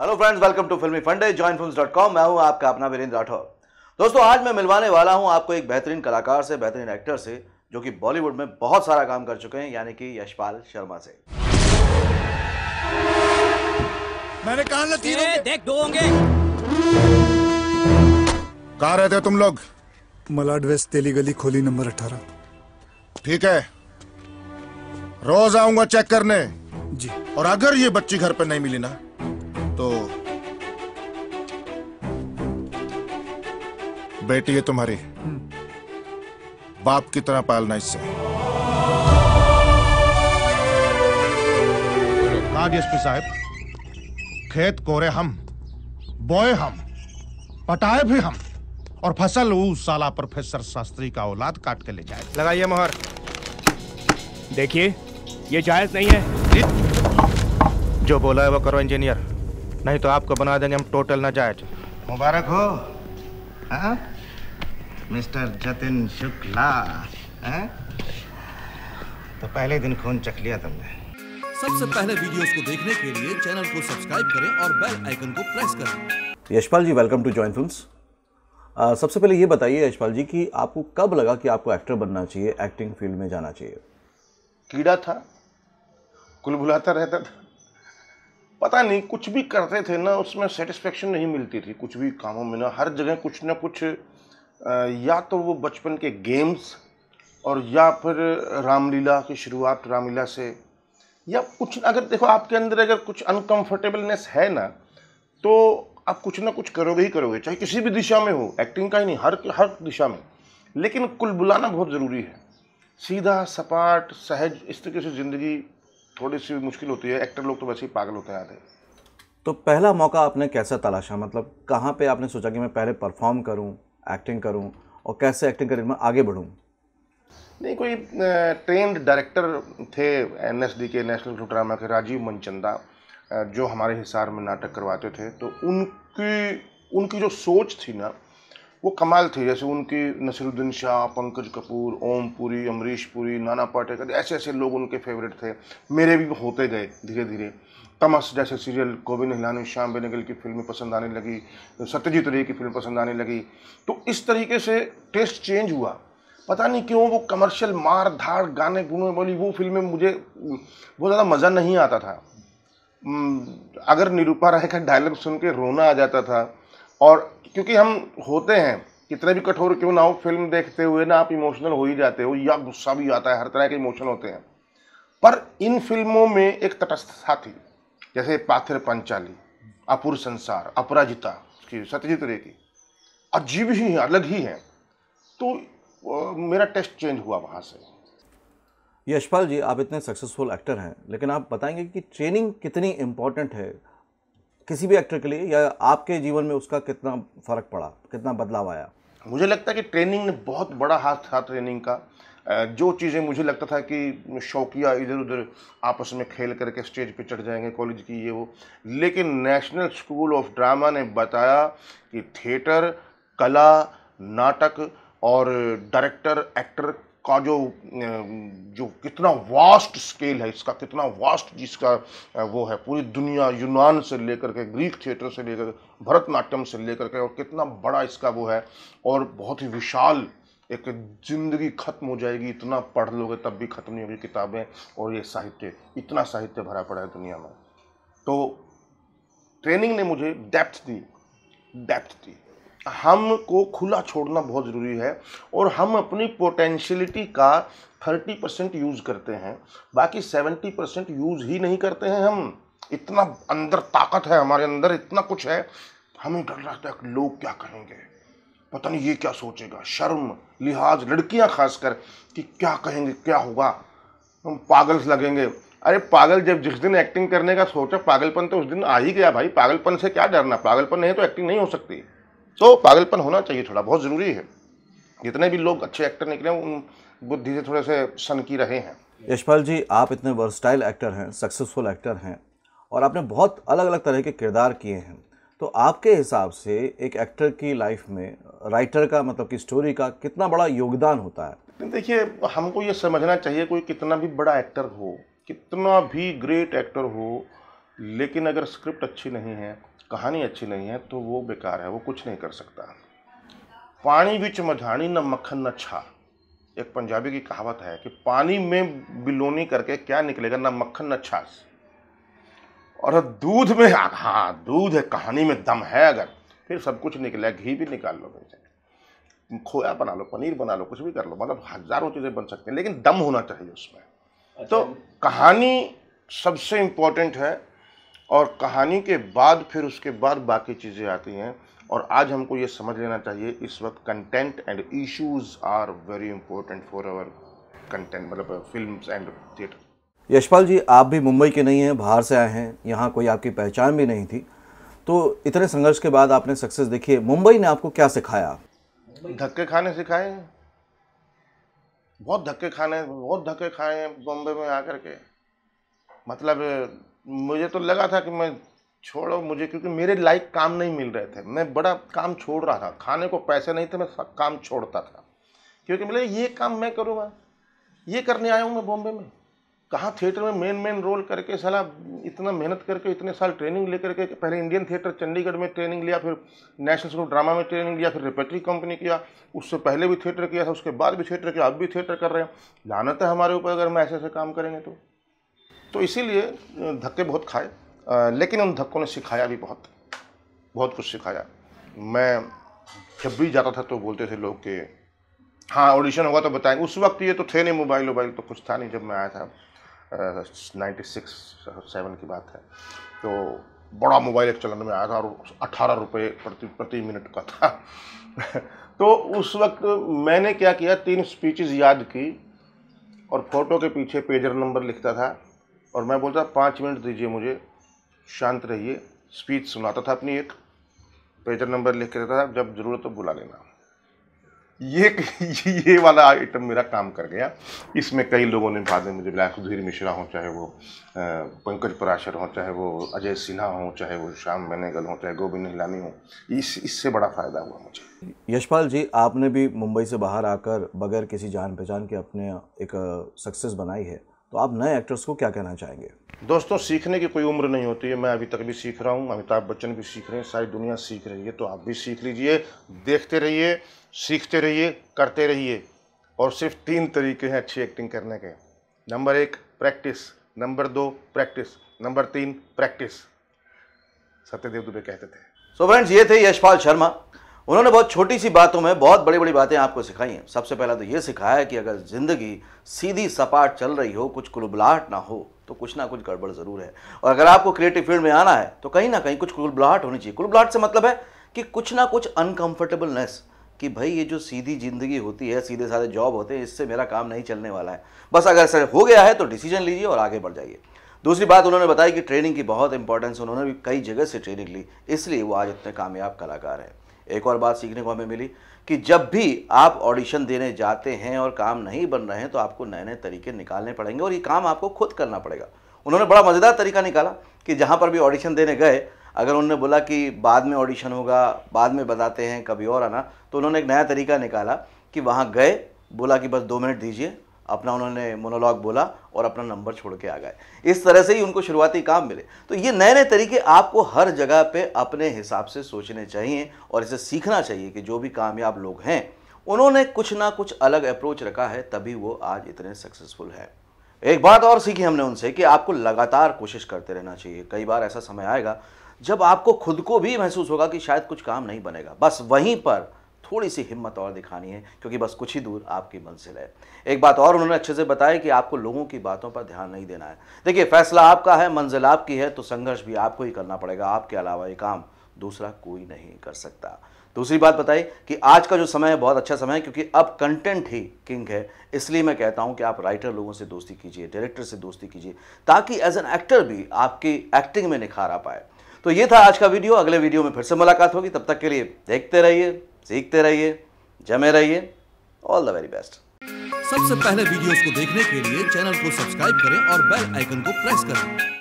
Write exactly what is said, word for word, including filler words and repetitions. Hello friends, welcome to फिल्मी फंडे join films dot com. मैं हूं आपका अपना वीरेंद्र राठौर। दोस्तों, आज मैं मिलवाने वाला हूं आपको एक बेहतरीन कलाकार से, बेहतरीन एक्टर से, जो कि बॉलीवुड में बहुत सारा काम कर चुके हैं, यानी कि यशपाल शर्मा से। मैंने कहा ना तीन होंगे, देख दो होंगे। कहाँ रहते हो तुम लोग? मलाड वेस्ट, तेली गली, खोली नंबर अठारह। ठीक है, रोज आऊंगा चेक करने जी। और अगर ये बच्ची घर पर नहीं मिली ना तो बेटी है तुम्हारी, बाप की तरह पालना इससे। डीएसपी साहब, खेत कोरे हम, बोए हम, पटाए भी हम, और फसल वो साला प्रोफेसर शास्त्री का औलाद काट के ले जाए। लगाइए मोहर। देखिए, ये जायज नहीं है। जो बोला है वो करो इंजीनियर, नहीं तो आपको बना देंगे हम टोटल नाजायज। मुबारक हो आ? मिस्टर जतिन शुक्ला। आ? तो पहले दिन खून चख लिया तुमने। सबसे पहले वीडियोस को देखने के लिए चैनल को सब्सक्राइब करें और बेल आइकन को प्रेस करें। Yashpal ji, welcome to join films. सबसे पहले ये बताइए यशपाल जी कि आपको कब लगा कि आपको एक्टर बनना चाहिए, एक्टिंग फील्ड में जाना चाहिए? कीड़ा था, कुल बुलाता रहता था, पता नहीं, कुछ भी करते थे ना उसमें सेटिस्फेक्शन नहीं मिलती थी। कुछ भी कामों में ना, हर जगह कुछ ना कुछ, या तो वो बचपन के गेम्स और या फिर रामलीला की शुरुआत रामलीला से, या कुछ। अगर देखो आपके अंदर अगर कुछ अनकंफर्टेबलनेस है ना तो आप कुछ ना कुछ करोगे ही करोगे, चाहे किसी भी दिशा में हो, एक्टिंग का ही नहीं, हर हर दिशा में। लेकिन कुल बुलाना बहुत ज़रूरी है। सीधा सपाट सहज इस तरीके से ज़िंदगी थोड़ी सी मुश्किल होती है। एक्टर लोग तो वैसे ही पागल होते हैं आधे। तो पहला मौका आपने कैसा तलाशा? मतलब कहाँ पे आपने सोचा कि मैं पहले परफॉर्म करूँ, एक्टिंग करूँ, और कैसे एक्टिंग करियर में आगे बढ़ूँ? नहीं, कोई ट्रेंड डायरेक्टर थे एनएसडी के, नेशनल स्कूल ऑफ ड्रामा के, राजीव मनचंदा, जो हमारे हिसार में नाटक करवाते थे। तो उनकी उनकी जो सोच थी ना वो कमाल थी। जैसे उनकी नसीरुद्दीन शाह, पंकज कपूर, ओम पुरी, अमरीश पुरी, नाना पाटे, ऐसे ऐसे लोग उनके फेवरेट थे। मेरे भी होते गए धीरे धीरे। तमस जैसे सीरियल गोविंद हिलानी, श्याम बेनेगल की फिल्में पसंद आने लगी, सत्यजीत रे की फिल्म पसंद आने लगी। तो इस तरीके से टेस्ट चेंज हुआ। पता नहीं क्यों वो कमर्शियल मार धाड़ गाने गुने वाली वो फिल्में मुझे बहुत ज़्यादा मज़ा नहीं आता था। अगर निरूपा राय का डायलॉग सुन के रोना आ जाता था। और क्योंकि हम होते हैं, कितने भी कठोर क्यों ना हो, फिल्म देखते हुए ना आप इमोशनल हो ही जाते हो, या गुस्सा भी आता है, हर तरह के इमोशन होते हैं। पर इन फिल्मों में एक तटस्थता थी, जैसे पाथेर पंचाली, अपुर संसार, अपराजिता की, सत्यजीत रे की, अजीब ही है, अलग ही है। तो मेरा टेस्ट चेंज हुआ वहाँ से। यशपाल जी, आप इतने सक्सेसफुल एक्टर हैं, लेकिन आप बताएंगे कि ट्रेनिंग कितनी इम्पोर्टेंट है किसी भी एक्टर के लिए, या आपके जीवन में उसका कितना फ़र्क पड़ा, कितना बदलाव आया? मुझे लगता है कि ट्रेनिंग ने बहुत बड़ा हाथ था। ट्रेनिंग का जो चीज़ें मुझे लगता था कि शौकिया इधर उधर आपस में खेल करके स्टेज पे चढ़ जाएंगे कॉलेज की ये वो, लेकिन नेशनल स्कूल ऑफ ड्रामा ने बताया कि थिएटर, कला, नाटक और डायरेक्टर, एक्टर का जो जो कितना वास्ट स्केल है, इसका कितना वास्ट जिसका वो है, पूरी दुनिया, यूनान से लेकर के, ग्रीक थिएटर से लेकर, भरतनाट्यम से लेकर के, और कितना बड़ा इसका वो है, और बहुत ही विशाल एक जिंदगी खत्म हो जाएगी, इतना पढ़ लोगे तब भी खत्म नहीं होगी किताबें और ये साहित्य, इतना साहित्य भरा पड़ा है दुनिया में। तो ट्रेनिंग ने मुझे डेप्थ दी, डेप्थ दी। हमको खुला छोड़ना बहुत ज़रूरी है, और हम अपनी पोटेंशियलिटी का तीस परसेंट यूज़ करते हैं, बाकी सत्तर परसेंट यूज़ ही नहीं करते हैं हम। इतना अंदर ताकत है हमारे अंदर, इतना कुछ है, हमें डर लगता है लोग क्या कहेंगे, पता नहीं ये क्या सोचेगा, शर्म, लिहाज, लड़कियां खासकर, कि क्या कहेंगे, क्या होगा, हम पागल लगेंगे। अरे पागल, जब जिस दिन एक्टिंग करने का सोचा, पागलपन तो उस दिन आ ही गया भाई। पागलपन से क्या डरना, पागलपन नहीं तो एक्टिंग नहीं हो सकती। तो पागलपन होना चाहिए थोड़ा, बहुत ज़रूरी है। जितने भी लोग अच्छे एक्टर निकले उन बुद्धि से थोड़े से सनकी रहे हैं। यशपाल जी, आप इतने वर्सटाइल एक्टर हैं, सक्सेसफुल एक्टर हैं, और आपने बहुत अलग अलग तरह के किरदार किए हैं। तो आपके हिसाब से एक एक्टर की लाइफ में राइटर का, मतलब कि स्टोरी का, कितना बड़ा योगदान होता है? देखिए, हमको ये समझना चाहिए कोई कितना भी बड़ा एक्टर हो, कितना भी ग्रेट एक्टर हो, लेकिन अगर स्क्रिप्ट अच्छी नहीं है, कहानी अच्छी नहीं है, तो वो बेकार है, वो कुछ नहीं कर सकता। पानी विच मझाणी न मक्खन न छा, एक पंजाबी की कहावत है कि पानी में बिलोनी करके क्या निकलेगा, ना मक्खन ना छाछ। और दूध में, हाँ दूध है, कहानी में दम है अगर, फिर सब कुछ निकला, घी भी निकाल लो, खोया बना लो, पनीर बना लो, कुछ भी कर लो, मतलब हजारों चीज़ें बन सकती हैं, लेकिन दम होना चाहिए उसमें। अच्छा। तो कहानी सबसे इम्पोर्टेंट है, और कहानी के बाद फिर उसके बाद बाकी चीज़ें आती हैं। और आज हमको ये समझ लेना चाहिए इस वक्त content and issues are very important for our content, मतलब films and theatre. Yashpal ji, आप भी मुंबई के नहीं हैं, बाहर से आए हैं, यहाँ कोई आपकी पहचान भी नहीं थी, तो इतने संघर्ष के बाद आपने सक्सेस देखी है। मुंबई ने आपको क्या सिखाया? धक्के खाने सिखाए, बहुत धक्के खाने, बहुत धक्के खाए हैं बॉम्बे में आकर के। मतलब मुझे तो लगा था कि मैं छोड़ो मुझे, क्योंकि मेरे लायक काम नहीं मिल रहे थे, मैं बड़ा काम छोड़ रहा था, खाने को पैसे नहीं थे, मैं सब काम छोड़ता था, क्योंकि मतलब ये काम मैं करूँगा, ये करने आया हूँ मैं बॉम्बे में, कहाँ थिएटर में मेन मेन रोल करके, साला इतना मेहनत करके, इतने साल ट्रेनिंग लेकर के, पहले इंडियन थिएटर चंडीगढ़ में ट्रेनिंग लिया, फिर नेशनल स्कूल ऑफ ड्रामा में ट्रेनिंग लिया, फिर रेपेटरी कंपनी किया, उससे पहले भी थिएटर किया था, उसके बाद भी थिएटर किया, अब भी थिएटर कर रहे हैं। लानत है हमारे ऊपर अगर हम ऐसे ऐसे काम करेंगे तो तो इसीलिए धक्के बहुत खाए, आ, लेकिन उन धक्कों ने सिखाया भी बहुत, बहुत कुछ सिखाया। मैं जब भी जाता था तो बोलते थे लोग कि हाँ ऑडिशन होगा तो बताएं। उस वक्त ये तो थे नहीं, मोबाइल मोबाइल तो कुछ था नहीं जब मैं आया था, नाइन्टी सिक्स सेवन की बात है, तो बड़ा मोबाइल एक चलन में आया था और अट्ठारह रुपये प्रति प्रति मिनट का था। तो उस वक्त मैंने क्या किया, तीन स्पीचेस याद की और फोटो के पीछे पेजर नंबर लिखता था, और मैं बोलता पाँच मिनट दीजिए मुझे, शांत रहिए, स्पीच सुनाता था अपनी, एक पेजर नंबर लिख के देता था, जब ज़रूरत तो बुला लेना। ये ये वाला आइटम मेरा काम कर गया। इसमें कई लोगों ने बाद में मुझे बुलाया, सुधीर मिश्रा हों, चाहे वो पंकज पराशर हों, चाहे वो अजय सिन्हा हों, चाहे वो श्याम बेनेगल हों, चाहे गोविंद हिलानी हों, इस इससे बड़ा फ़ायदा हुआ मुझे। यशपाल जी, आपने भी मुंबई से बाहर आकर बगैर किसी जान पहचान के अपने एक सक्सेस बनाई है, तो आप नए एक्टर्स को क्या कहना चाहेंगे? दोस्तों, सीखने की कोई उम्र नहीं होती है, मैं अभी तक भी सीख रहा हूँ, अमिताभ बच्चन भी सीख रहे हैं, सारी दुनिया सीख रही है, तो आप भी सीख लीजिए, देखते रहिए, सीखते रहिए, करते रहिए। और सिर्फ तीन तरीके हैं अच्छी एक्टिंग करने के, नंबर एक प्रैक्टिस, नंबर दो प्रैक्टिस, नंबर तीन प्रैक्टिस, सत्यदेव दुबे कहते थे। सो फ्रेंड्स, ये थे यशपाल शर्मा। उन्होंने बहुत छोटी सी बातों में बहुत बड़ी बड़ी बातें आपको सिखाई हैं। सबसे पहला तो ये सिखाया है कि अगर ज़िंदगी सीधी सपाट चल रही हो, कुछ कुलबुलाहट ना हो, तो कुछ ना कुछ गड़बड़ ज़रूर है। और अगर आपको क्रिएटिव फील्ड में आना है तो कहीं ना कहीं कुछ कुलबुलाहट होनी चाहिए। कुलबुलाहट से मतलब है कि कुछ ना कुछ अनकम्फर्टेबलनेस, कि भाई ये जो सीधी ज़िंदगी होती है, सीधे साधे जॉब होते हैं, इससे मेरा काम नहीं चलने वाला है। बस अगर ऐसा हो गया है तो डिसीजन लीजिए और आगे बढ़ जाइए। दूसरी बात उन्होंने बताई कि ट्रेनिंग की बहुत इंपॉर्टेंस, उन्होंने भी कई जगह से ट्रेनिंग ली, इसलिए वो आज इतने कामयाब कलाकार हैं। एक और बात सीखने को हमें मिली कि जब भी आप ऑडिशन देने जाते हैं और काम नहीं बन रहे हैं तो आपको नए नए तरीके निकालने पड़ेंगे, और ये काम आपको खुद करना पड़ेगा। उन्होंने बड़ा मज़ेदार तरीका निकाला कि जहाँ पर भी ऑडिशन देने गए, अगर उन्होंने बोला कि बाद में ऑडिशन होगा, बाद में बताते हैं, कभी और आना, तो उन्होंने एक नया तरीका निकाला कि वहाँ गए, बोला कि बस दो मिनट दीजिए, अपना उन्होंने मोनोलॉग बोला और अपना नंबर छोड़ के आ गए। इस तरह से ही उनको शुरुआती काम मिले। तो ये नए नए तरीके आपको हर जगह पे अपने हिसाब से सोचने चाहिए और इसे सीखना चाहिए कि जो भी कामयाब लोग हैं उन्होंने कुछ ना कुछ अलग अप्रोच रखा है, तभी वो आज इतने सक्सेसफुल हैं। एक बात और सीखी हमने उनसे कि आपको लगातार कोशिश करते रहना चाहिए। कई बार ऐसा समय आएगा जब आपको खुद को भी महसूस होगा कि शायद कुछ काम नहीं बनेगा, बस वहीं पर थोड़ी सी हिम्मत और दिखानी है, क्योंकि बस कुछ ही दूर आपकी मंजिल है। एक बात और उन्होंने अच्छे से बताया कि आपको लोगों की बातों पर ध्यान नहीं देना है। देखिए, फैसला आपका है, मंजिल आपकी है, तो संघर्ष भी आपको ही करना पड़ेगा, आपके अलावा ये काम दूसरा कोई नहीं कर सकता। दूसरी बात बताई कि आज का जो समय है बहुत अच्छा समय है, क्योंकि अब कंटेंट ही किंग है, इसलिए मैं कहता हूं कि आप राइटर लोगों से दोस्ती कीजिए, डायरेक्टर से दोस्ती कीजिए, ताकि एज एन एक्टर भी आपकी एक्टिंग में निखार आ पाए। तो ये था आज का वीडियो, अगले वीडियो में फिर से मुलाकात होगी। तब तक के लिए देखते रहिए, सीखते रहिए, जमे रहिए, ऑल द वेरी बेस्ट। सबसे पहले वीडियोस को देखने के लिए चैनल को सब्सक्राइब करें और बेल आइकन को प्रेस करें।